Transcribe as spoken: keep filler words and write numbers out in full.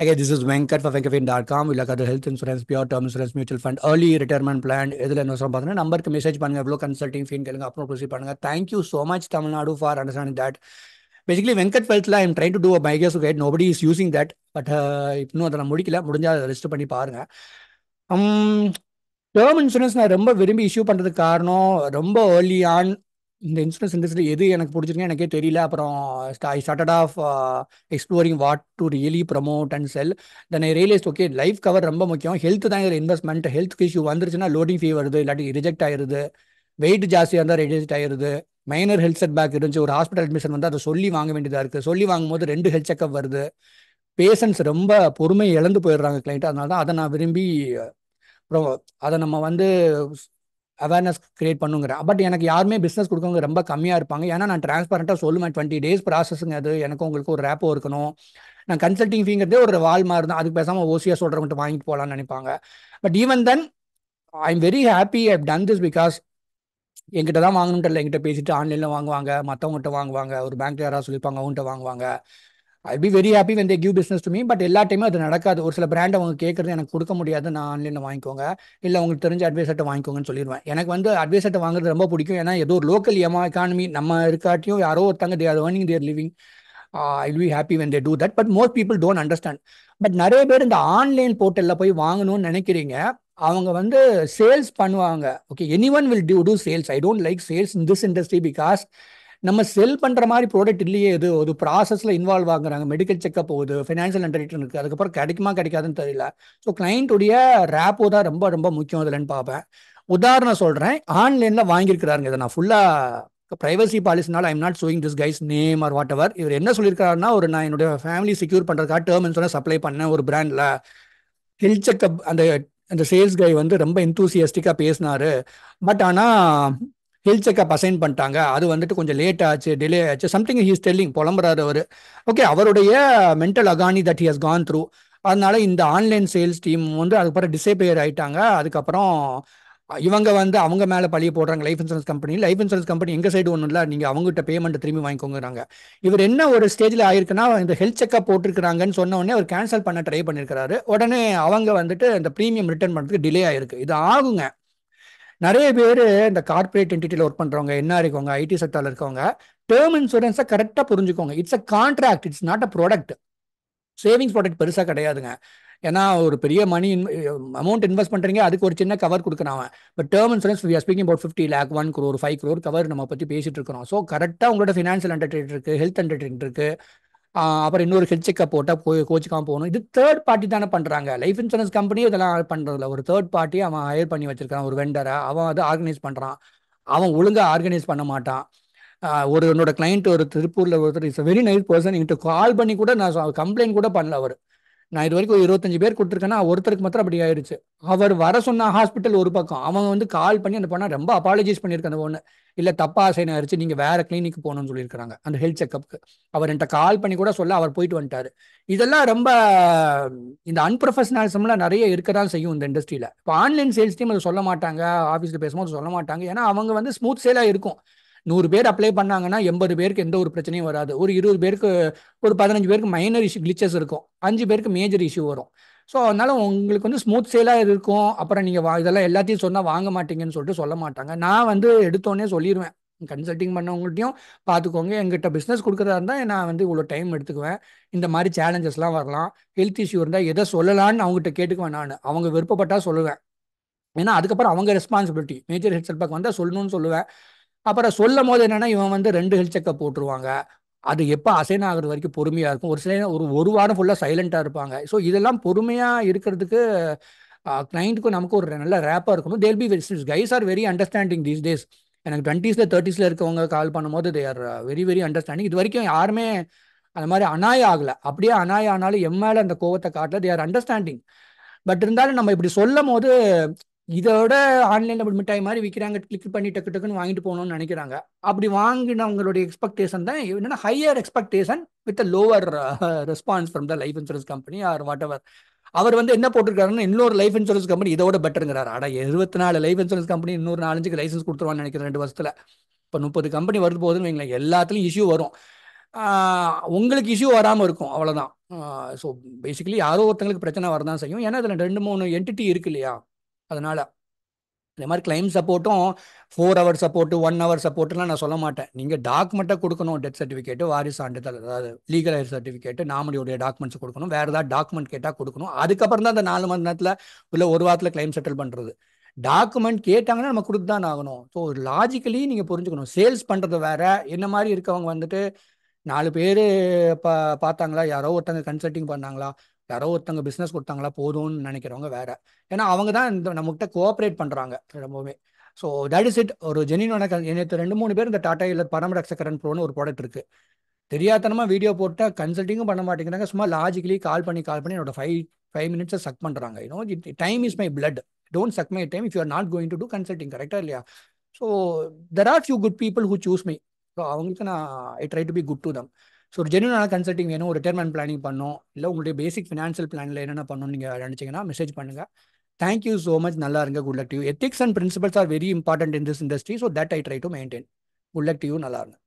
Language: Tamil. Again, this is Venkat for venkat wealth dot com. We look at health insurance, pure term insurance, mutual fund, early retirement plan. Number message consulting fee. Thank you so much, Tamil Nadu, for understanding that. Basically, Venkat Wealth, I'm trying to do a byguess guide. Nobody is using that, but uh, if no, that's not Um, term insurance, I remember very issue under the car. No, remember early on in the insurance industry, I started off uh, exploring what to really promote and sell. Then I realized, okay, life cover, health investment, health issue, loading fever, reject, weight jaasi, minor health setback, hospital admission, சொல்லி வாங்க வேண்டியதா இருக்கு. சொல்லி வாங்கும்போது ரெண்டு ஹெல்த் செக்அப் வருது. பேஷண்ட்ஸ் ரொம்ப பொறுமை இழந்து போயிடுறாங்க கிளைண்ட். அதனால தான் அதை நான் விரும்பி அதை நம்ம வந்து அவேர்னஸ் கிரியேட் பண்ணுங்கிறேன். பட் எனக்கு யாருமே பிஸ்னஸ் கொடுக்கவங்க ரொம்ப கம்மியாக இருப்பாங்க. ஏன்னா நான் டிரான்ஸ்பரண்ட்டாக சொல்லுவேன், டுவெண்ட்டி டேஸ் ப்ராசஸுங்க அது, எனக்கு உங்களுக்கு ஒரு ரேப்போ இருக்கணும். நான் கன்சல்டிங் ஃபீங்கிறதே ஒரு வால்மா இருந்தால் அதுக்கு பேசாமல் ஓசிஎஸ் சொல்கிறவங்கிட்ட வாங்கிட்டு போகலான்னு நினைப்பாங்க. But even then I am very happy I have done this because என்கிட்ட தான் வாங்கணும்ட்டு இல்லை, என்கிட்ட பேசிட்டு ஆன்லைனில் வாங்குவாங்க, மற்றவங்ககிட்ட வாங்குவாங்க, ஒரு பேங்க்ல யாராவது சொல்லிப்பாங்க அவங்ககிட்ட வாங்குவாங்க. I be very happy when they give business to me. But எல்லா டைமும் அது நடக்காது. ஒரு சில பிராண்ட் அவங்க கேட்குறது எனக்கு கொடுக்க முடியாது, நான் ஆன்லைனில் வாங்கிக்கோங்க இல்லை உங்களுக்கு தெரிஞ்ச அட்வைசர்ட்ட வாங்கிக்கோங்கன்னு சொல்லிடுவேன். எனக்கு வந்து அட்வைசர்ட்ட வாங்குறது ரொம்ப பிடிக்கும். ஏன்னா ஏதோ ஒரு லோக்கல் எமா எக்கானமி நம்ம இருக்காட்டியும் யாரோ ஒருத்தங்க they are earning their living. I will be happy when they do that. But most people don't understand. But நிறைய பேர் இந்த ஆன்லைன் போர்ட்டலில் போய் வாங்கணும்னு நினைக்கிறீங்க. அவங்க வந்து சேல்ஸ் பண்ணுவாங்க. Okay, any one will do do sales. I don't like sales in this industry because நம்ம செல் பண்ணுற மாதிரி ப்ராடக்ட் இல்லையே. இது ஒரு ப்ராசஸில் இன்வால்வ் ஆகுறாங்க. மெடிக்கல் செக்அப் போகுது, ஃபினான்ஷியல் அண்டர்ரைட்டிங் இருக்குது, அதுக்கப்புறம் கிடைக்குமா கிடைக்காதுன்னு தெரியல. ஸோ கிளைண்ட்டுடைய ரேப்போ தான் ரொம்ப ரொம்ப முக்கியம் இதுலன்னு பார்ப்பேன். உதாரணம் சொல்கிறேன், ஆன்லைனில் வாங்கியிருக்கிறாருங்க. இதை நான் ஃபுல்லாக ப்ரைவசி பாலிசினால I'm not showing this guy's name or what ever. இவர் என்ன சொல்லியிருக்காருன்னா, ஒரு நான் என்னுடைய ஃபேமிலி செக்யூர் பண்ணுறதுக்காக டேர்ம் இன்சூரன்ஸ் அப்ளை பண்ணேன் ஒரு பிராண்டில். ஹெல்த் செக்அப் அந்த அந்த சேல்ஸ் கை வந்து ரொம்ப எந்தூசியஸ்டிக்காக பேசினார். பட் ஆனால் ஹெல்த் செக்அப் அசைன் பண்ணிட்டாங்க, அது வந்துட்டு கொஞ்சம் லேட் ஆச்சு, டிலே ஆச்சு, சம்திங் ஹீஸ் டெல்லிங் புலம்புறாரு அவர். ஓகே, அவருடைய mental agony that he has gone through. அதனால இந்த ஆன்லைன் சேல்ஸ் டீம் வந்து அதுக்கப்புறம் டிசேப்பியர் ஆகிட்டாங்க. அதுக்கப்புறம் இவங்க வந்து அவங்க மேலே பழிய போடுறாங்க life insurance company. Life insurance company எங்கள் சைடு ஒன்றும் இல்லை, நீங்கள் அவங்ககிட்ட பேமெண்ட்டை திரும்பி வாங்கிக்கோங்கிறாங்க. இவர் என்ன ஒரு ஸ்டேஜில் ஆயிருக்குன்னா, இந்த ஹெல்த் செக்அப் போட்டிருக்கிறாங்கன்னு சொன்ன உடனே அவர் கேன்சல் பண்ண ட்ரை பண்ணியிருக்கிறாரு. உடனே அவங்க வந்துட்டு இந்த ப்ரீமியம் ரிட்டர்ன் பண்ணுறதுக்கு டிலே ஆயிருக்கு. இது ஆகுங்க. நிறைய பேர் இந்த கார்பரேட் என்டிட்டியில் ஒர்க் பண்ணுறவங்க, என்ன இருக்கவங்க, ஐடி செக்டாரில் இருக்கவங்க, டேர்ம் இன்சூரன்ஸை கரெக்டாக புரிஞ்சுக்கோங்க. It's a contract, it's not a product. Savings product பெருசாக கிடையாதுங்க. ஏன்னா ஒரு பெரிய மணி இன் அமௌண்ட் இன்வெஸ்ட் பண்ணுறீங்க, அதுக்கு ஒரு சின்ன கவர் கொடுக்குறாங்க. But term insurance we are speaking about fifty lakh, one crore, five crore cover நம்ம பற்றி பேசிட்டு இருக்கிறோம். ஸோ கரெக்டாக உங்களோட ஃபினான்ஷியல் அண்டர்ரைட்டிங் இருக்குது, ஹெல்த் அண்டர்ரைட்டிங் இருக்குது, அப்புறம் இன்னொரு ஹெல்த் செக்அப் போட்டால் கோ கோச்சிக்காமல் போகணும். இது தேர்ட் பார்ட்டி தானே பண்ணுறாங்க. லைஃப் இன்சூரன்ஸ் கம்பெனியும் இதெல்லாம் பண்ணுறதில்ல. ஒரு தேர்ட் பார்ட்டி அவன் ஹையர் பண்ணி வச்சிருக்கான், ஒரு வெண்டரை அவன் அதை ஆர்கனைஸ் பண்ணுறான். அவன் ஒழுங்காக ஆர்கனைஸ் பண்ண மாட்டான். ஒரு என்னோட கிளைண்ட் ஒரு திருப்பூரில் ஒருத்தர் இட்ஸ் வெரி நைஸ் பர்சன். என்கிட்ட கால் பண்ணி கூட நான் கம்ப்ளைண்ட் கூட பண்ணல. அவர் நான் இது வரைக்கும் இருபத்தஞ்சு பேர் கொடுத்துருக்கேன்னா ஒருத்தருக்கு மாத்திரம் அப்படி ஆயிடுச்சு. அவர் வர சொன்ன ஹாஸ்பிட்டல் ஒரு பக்கம், அவங்க வந்து கால் பண்ணி அந்த பண்ணால் ரொம்ப அப்பாலஜைஸ் பண்ணியிருக்காங்க. அந்த ஒன்று இல்லை தப்பா அசைன் ஆயிடுச்சு, நீங்கள் வேற கிளினிக் போகணும்னு சொல்லியிருக்காங்க அந்த ஹெல்த் செக்அப்க்கு. அவர் என்கிட்ட கால் பண்ணி கூட சொல்ல அவர் போயிட்டு வந்துட்டாரு. இதெல்லாம் ரொம்ப இந்த அன்ப்ரொஃபஷனலிசம்லாம் நிறைய இருக்கதான் செய்யும் இந்த இண்டஸ்ட்ரியில். இப்போ ஆன்லைன் சேல்ஸ் டீம் அதை சொல்ல மாட்டாங்க, ஆஃபீஸில் பேசும்போது சொல்ல மாட்டாங்க. ஏன்னா அவங்க வந்து ஸ்மூத் சேலாக இருக்கும். நூறு பேர் அப்ளை பண்ணாங்கன்னா எண்பது பேருக்கு எந்த ஒரு பிரச்சனையும் வராது. ஒரு இருபது பேருக்கு, ஒரு பதினஞ்சு பேருக்கு மைனர் இஷ்யூ கிளிச்சஸ் இருக்கும், அஞ்சு பேருக்கு மேஜர் இஷ்யூ வரும். ஸோ அதனால உங்களுக்கு வந்து ஸ்மூத் சேலாக இருக்கும். அப்புறம் நீங்கள் வா இதெல்லாம் எல்லாத்தையும் சொன்னால் வாங்க மாட்டீங்கன்னு சொல்லிட்டு சொல்ல மாட்டாங்க. நான் வந்து எடுத்தோடனே சொல்லிடுவேன், கன்சல்டிங் பண்ணவங்கள்ட்டையும் பார்த்துக்கோங்க, எங்கிட்ட பிஸ்னஸ் கொடுக்குறதா இருந்தால் நான் வந்து இவ்வளோ டைம் எடுத்துக்குவேன், இந்த மாதிரி சேலஞ்சஸ்லாம் வரலாம், ஹெல்த் இஷ்யூ இருந்தால் எதை சொல்லலான்னு அவங்ககிட்ட கேட்டுக்குவேன். நான் அவங்க விருப்பப்பட்டா சொல்லுவேன். ஏன்னா அதுக்கப்புறம் அவங்க ரெஸ்பான்சிபிலிட்டி. மேஜர் ஹெல்த் செக்அப் வந்தால் சொல்லணும்னு சொல்லுவேன். அப்புறம் சொல்லும் போது என்னென்னா, இவன் வந்து ரெண்டு ஹெல்த் செக்அப் போட்டுருவாங்க. அது எப்போ அசைன் ஆகுறது வரைக்கும் பொறுமையாக இருக்கும். ஒரு சில ஒரு ஒரு வாரம் ஃபுல்லாக சைலண்ட்டாக இருப்பாங்க. ஸோ இதெல்லாம் பொறுமையாக இருக்கிறதுக்கு கிளைண்ட்டுக்கும் நமக்கு ஒரு நல்ல ரேப்பாக இருக்கணும். They'll be very guys are very understanding these days. எனக்கு டுவெண்ட்டீஸில் தேர்ட்டிஸில் இருக்கவங்க கால் பண்ணும்போது they are very very understanding. இது வரைக்கும் யாருமே அந்த மாதிரி அநாய ஆகலை. அப்படியே அநாய ஆனாலும் எம்மால அந்த கோவத்தை காட்டல. They are understanding. பட் இருந்தாலும் நம்ம இப்படி சொல்லும் போது இதோட ஆன்லைனில் அப்படி மிட்டாய் மாதிரி விற்கிறாங்க, கிளிக் பண்ணி டக்கு டக்குன்னு வாங்கிட்டு போகணும்னு நினைக்கிறாங்க. அப்படி வாங்கினவங்களுடைய எக்ஸ்பெக்டேஷன் தான் என்னன்னா higher expectation with a lower response from the life insurance company or what ever. அவர் வந்து என்ன போட்டிருக்காருன்னா, இன்னொரு லைஃப் இன்சூரன்ஸ் கம்பெனி இதோட பெட்டருங்கிறார். ஆனால் எழுபத்தி நாலு லைஃப் இன்சூரன்ஸ் கம்பெனி இன்னொரு நாலஞ்சுக்கு லைசன்ஸ் கொடுத்துருவான்னு நினைக்கிறேன் ரெண்டு வருஷத்தில். இப்போ முப்பது கம்பெனி வருது போதுன்னு வைங்களேன், எல்லாத்துலையும் இஷ்யூ வரும். உங்களுக்கு இஷ்யூ வராமல் இருக்கும், அவ்வளோதான். ஸோ பேசிக்கலி யாரோ ஒருத்தங்களுக்கு பிரச்சனை வரதான் செய்யும், ஏன்னா அதில் ரெண்டு மூணு என்டிட்டி இருக்கு இல்லையா. அதனால் இந்த மாதிரி கிளைம் சப்போர்ட்டும் four hour support one hour சப்போர்ட்டுலாம் நான் சொல்ல மாட்டேன். நீங்கள் டாக்குமெண்ட்டை கொடுக்கணும், டெத் சர்டிஃபிகேட்டு, வாரிசு சான்றிதழ், அதாவது லீகல் ஹெல்த் சர்டிஃபிகேட்டு, நாமினியோடைய டாக்குமெண்ட்ஸ் கொடுக்கணும். வேறு ஏதாவது டாக்குமெண்ட் கேட்டால் கொடுக்கணும். அதுக்கப்புறம் தான் அந்த நாலு மணி நேரத்தில் இல்லை ஒரு வாரத்தில் கிளைம் செட்டில் பண்ணுறது. டாக்குமெண்ட் கேட்டாங்கன்னா நம்ம கொடுத்து தான் ஆகணும். ஸோ லாஜிக்கலி நீங்கள் புரிஞ்சுக்கணும். சேல்ஸ் பண்ணுறது வேறு. என்ன மாதிரி இருக்கவங்க வந்துட்டு நாலு பேர் பா பார்த்தாங்களா யாரோ ஒருத்தங்க கன்சல்ட்டிங் பண்ணாங்களா யாரோ ஒருத்தவங்க பிஸ்னஸ் கொடுத்தாங்களா போதும்னு நினைக்கிறவங்க வேற. ஏன்னா அவங்க தான் இந்த நம்மகிட்ட கோஆப்ரேட் பண்ணுறாங்க ரொம்பவுமே. So that is it. ஒரு ஜெனினோட எனக்கு ரெண்டு மூணு பேர் இந்த டாடா இல்லை பரமரக்ஷகரன் ப்ரோன்னு ஒரு ப்ராடக்ட் இருக்குது, தெரியாதனமாக வீடியோ போட்டால் கன்சல்ட்டிங்கும் பண்ண மாட்டேங்கிறாங்க. சும்மா லாஜிக்கலி கால் பண்ணி கால் பண்ணி என்னோட ஃபைவ் ஃபைவ் மினிட்ஸை சக் பண்ணுறாங்க. You know it time is my blood, don't suck my time if you are not going to do consulting, கரெக்டாக இல்லையா. So there are few good people who choose me. So அவங்களுக்கு நான் I try to be good to them. So ஒரு ஜென்யூனான கன்சல்ட்டிங் வேணும், ஒரு ரிட்டைர்மெண்ட் பிளானிங் பண்ணணும், இல்லை உங்களுடைய பேசிக் ஃபினான்ஷியல் பிளானில் என்னென்ன பண்ணணும்னு நீங்கள் நினச்சிங்கன்னா மெசேஜ் பண்ணுங்கள். Thank you so much. நல்லா இருங்க. Good luck to you. Ethics and principles are very important in this industry. So that I try to maintain. Good luck to you. நல்லா இருங்க.